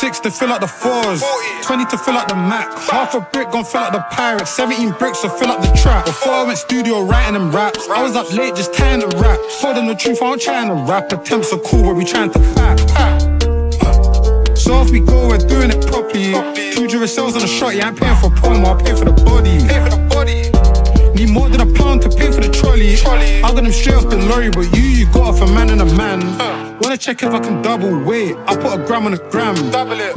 6 to fill up the 4s, 20 to fill up the Mac, half a brick gon' fill up the Pirates, 17 bricks to fill up the trap. Before I went studio writing them raps, I was up late just tying the rap. Told them the truth, I ain't trying to rap. Attempts are cool, but we trying to clap. So off we go, we're doing it properly. Two Duracell's on a shot, yeah, I ain't paying for promo, I pay for the body. Need more than a pound to pay for the trolley. I got him straight off the lorry, but you got off a man and a man. Wanna check if I can double weight, I put a gram on a gram.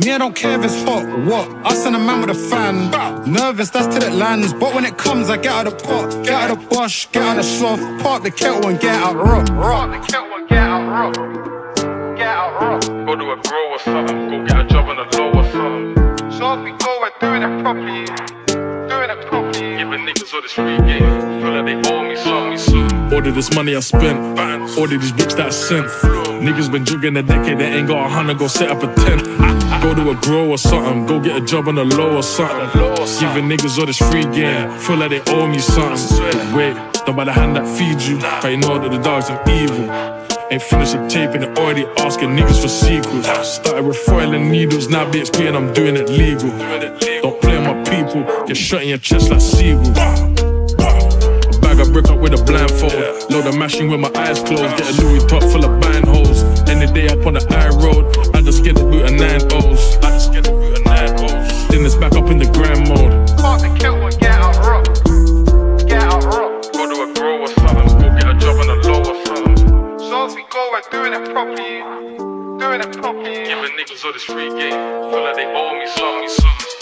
Me, I don't care if it's hot, what? I send a man with a fan. Nervous, that's till it lands, but when it comes, I get out of the pot. Get out of the bush, get out of the sloth. Park the kettle and get out rock. Park the kettle and get out rock. Get out rock. Go to a grow or something, go get a job on the low or something. So if we go, we're doing it properly. Doing it properly. Giving niggas all this free game, feel like they owe me something. All of this money I spent, all of these bricks that I sent. Niggas been jugging a decade, they ain't got 100, go set up a tent. Go to a grow or something, go get a job on the low or something. Giving niggas all this free game, feel like they owe me something. Wait, don't buy the hand that feeds you, but you know that the dogs are evil. Ain't finished the tape and they're already asking niggas for sequels. Started with foil and needles, now BXP and I'm doing it legal. Don't play with my people, get shot in your chest like seagulls. I brick up with a blindfold, load a machine with my eyes closed. Get a Louis top full of bind holes. Any day up on the high road, I just get the boot of 9 O's. I just get the boot of 9 O's. Then it's back up in the grind mode. Park the kettle and get out rock. Get out rock. Go to a grow or something, go get a job on the low or something. So if we go, we're doing it properly. Doing it properly. Giving niggas all this free game, feel like they owe me something.